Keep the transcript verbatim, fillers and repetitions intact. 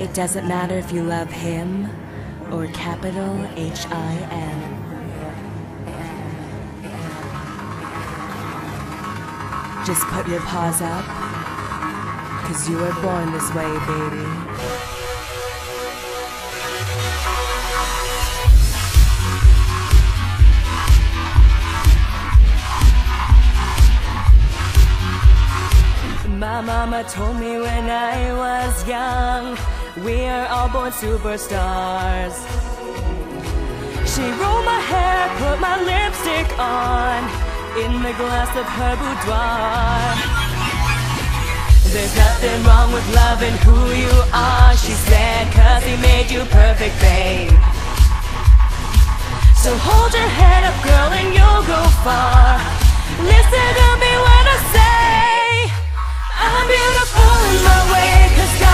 It doesn't matter if you love him or capital H I M. Just put your paws up, 'cause you were born this way, baby. My mama told me when I was young, we're all born superstars. She rolled my hair, put my lipstick on, in the glass of her boudoir. There's nothing wrong with loving who you are, she said, 'cause he made you perfect, babe. So hold your head up, girl, and you'll go far. Listen to me when I say I'm beautiful in my way, 'cause